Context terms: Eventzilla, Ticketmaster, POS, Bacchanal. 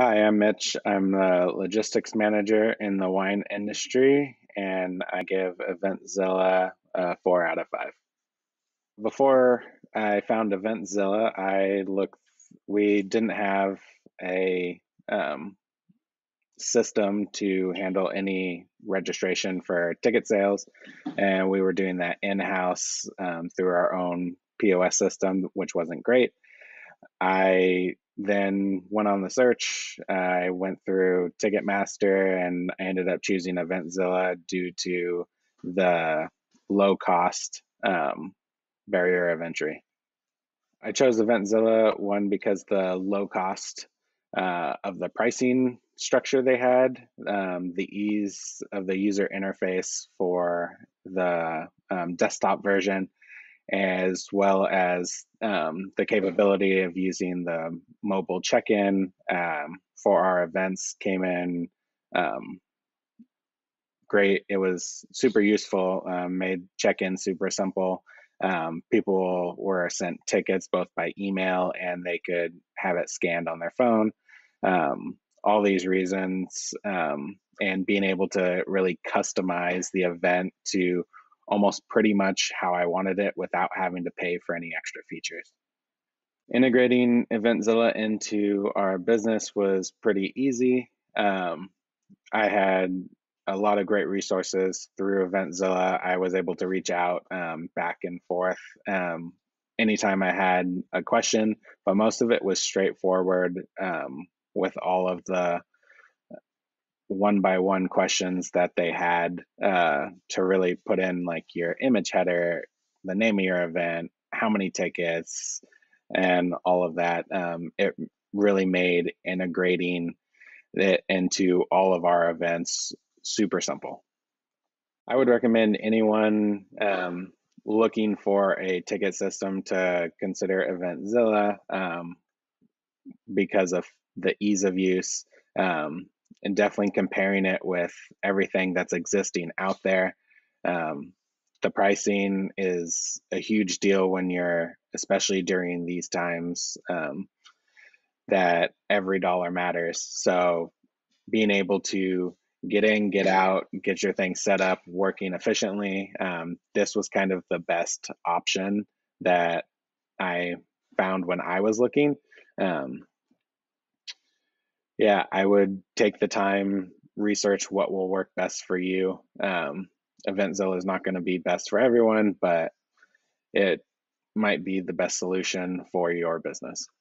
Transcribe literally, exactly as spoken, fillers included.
Hi, I'm Mitch. I'm the logistics manager in the wine industry, and I give Eventzilla a four out of five. Before I found Eventzilla, I looked, we didn't have a um, system to handle any registration for ticket sales, and we were doing that in-house um, through our own P O S system, which wasn't great. I then went on the search. I went through Ticketmaster and I ended up choosing Eventzilla due to the low cost um, barrier of entry. I chose Eventzilla, one, because the low cost uh, of the pricing structure they had, um, the ease of the user interface for the um, desktop version, as well as um, the capability of using the mobile check-in um, for our events came in um, great. It was super useful, um, made check-in super simple. Um, people were sent tickets both by email and they could have it scanned on their phone. Um, all these reasons um, and being able to really customize the event to almost pretty much how I wanted it without having to pay for any extra features. Integrating Eventzilla into our business was pretty easy. Um, I had a lot of great resources through Eventzilla. I was able to reach out um, back and forth um, anytime I had a question, but most of it was straightforward um, with all of the one by one questions that they had uh, to really put in, like your image header, the name of your event, how many tickets, and all of that. Um, it really made integrating it into all of our events super simple. I would recommend anyone um, looking for a ticket system to consider Eventzilla um, because of the ease of use. Um, And definitely comparing it with everything that's existing out there. Um, the pricing is a huge deal when you're, especially during these times, um, that every dollar matters. So being able to get in, get out, get your thing set up, working efficiently, um, this was kind of the best option that I found when I was looking. Um, Yeah, I would take the time, research what will work best for you. Um, Eventzilla is not going to be best for everyone, but it might be the best solution for your business.